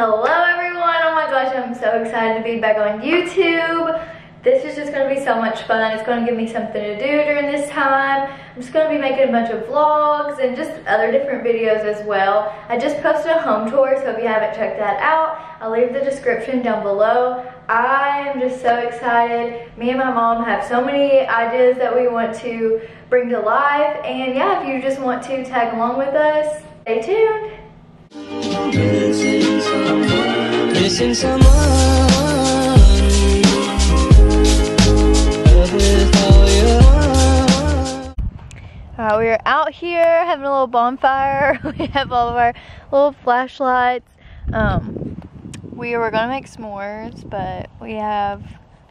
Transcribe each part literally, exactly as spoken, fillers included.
Hello everyone, oh my gosh, I'm so excited to be back on YouTube. This is just gonna be so much fun. It's gonna give me something to do during this time. I'm just gonna be making a bunch of vlogs and just other different videos as well. I just posted a home tour, so if you haven't checked that out, I'll leave the description down below. I am just so excited. Me and my mom have so many ideas that we want to bring to life. And yeah, if you just want to tag along with us, stay tuned. Missing someone, missing someone. Alright, we are out here having a little bonfire. We have all of our little flashlights. Um, we were gonna make s'mores, but we have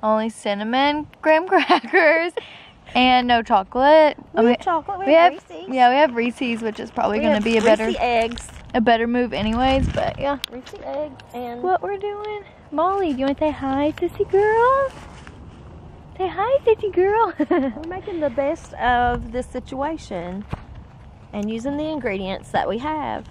only cinnamon graham crackers. And no chocolate. We have chocolate. We, we have Reese's. Yeah, we have Reese's, which is probably going to be a better Reese's eggs. A better move, anyways. But yeah, Reese's eggs and what we're doing. Molly, do you want to say hi, sissy girl? Say hi, sissy girl. We're making the best of this situation and using the ingredients that we have.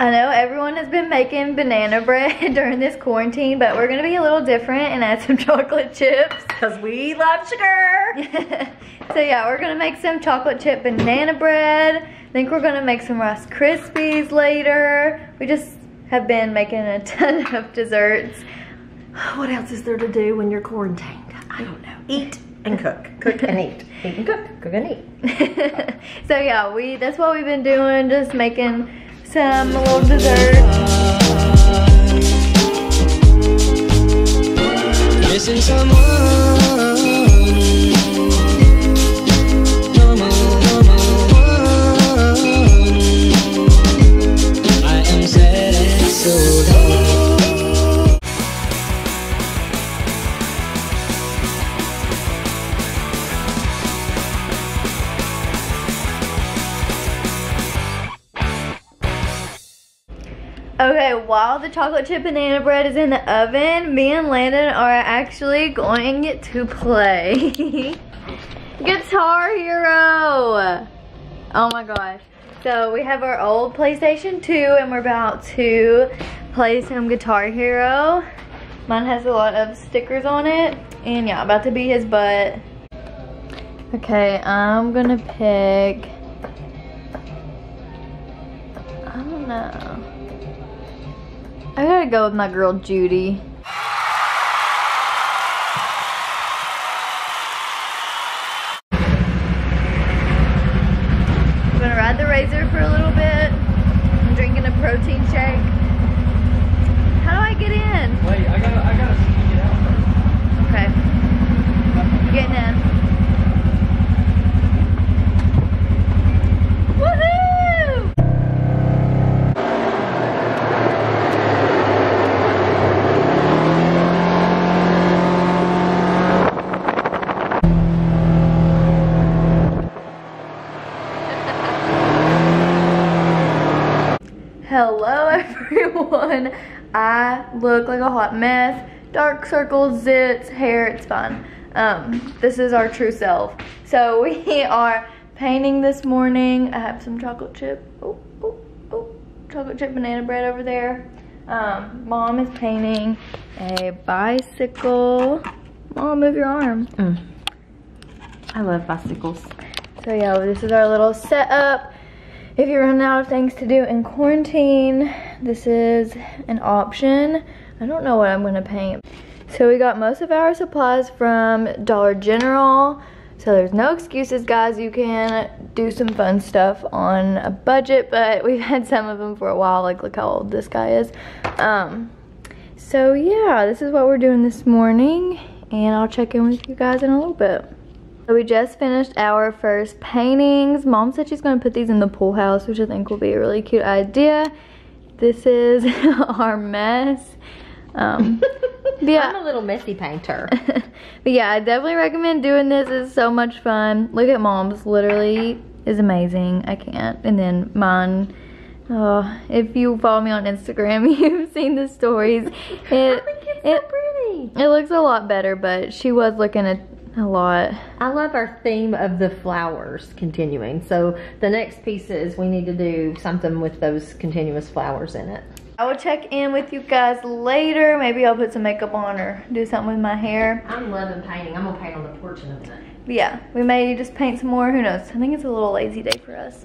I know everyone has been making banana bread during this quarantine, but we're gonna be a little different and add some chocolate chips. Cause we love sugar. So yeah, we're gonna make some chocolate chip banana bread. I think we're gonna make some Rice Krispies later. We just have been making a ton of desserts. What else is there to do when you're quarantined? I don't know. Eat and cook. Cook and eat. Eat and cook. Cook and eat. So yeah, we that's what we've been doing, just making some little dessert. Missing someone. No, no, no, no. I am sad and so low. Okay, while the chocolate chip banana bread is in the oven, me and Landon are actually going to play Guitar Hero. Oh my gosh. So we have our old PlayStation two and we're about to play some Guitar Hero. Mine has a lot of stickers on it. And yeah, about to be his butt. Okay, I'm gonna pick... I don't know. I gotta go with my girl, Judy. I'm gonna ride the razor for a little bit. I'm drinking a protein shake. How do I get in? Wait, I gotta, I gotta sneak it out first. Okay. I'm getting in. Woohoo! Hello everyone, I look like a hot mess, dark circles, zits, hair, it's fine. Um, this is our true self. So we are painting this morning. I have some chocolate chip, oh, oh, oh, chocolate chip banana bread over there. Um, Mom is painting a bicycle. Mom, move your arm. Mm. I love bicycles. So yeah, this is our little setup. If you run out of things to do in quarantine, this is an option. I don't know what I'm gonna paint. So we got most of our supplies from Dollar General. So there's no excuses, guys. You can do some fun stuff on a budget, but we've had some of them for a while. Like, look how old this guy is. Um, so yeah, this is what we're doing this morning, and I'll check in with you guys in a little bit. So we just finished our first paintings. Mom said she's going to put these in the pool house, which I think will be a really cute idea. This is our mess. Um, yeah. I'm a little messy painter. But yeah, I definitely recommend doing this. It's so much fun. Look at Mom's. Literally is amazing. I can't. And then mine. Oh, if you follow me on Instagram, you've seen the stories. It, I think it's it, so pretty. It looks a lot better, but she was looking at a lot. I love our theme of the flowers continuing. So the next piece is we need to do something with those continuous flowers in it. I will check in with you guys later. Maybe I'll put some makeup on or do something with my hair. I'm loving painting. I'm gonna paint on the porch in a minute. Yeah, we may just paint some more. Who knows? I think it's a little lazy day for us.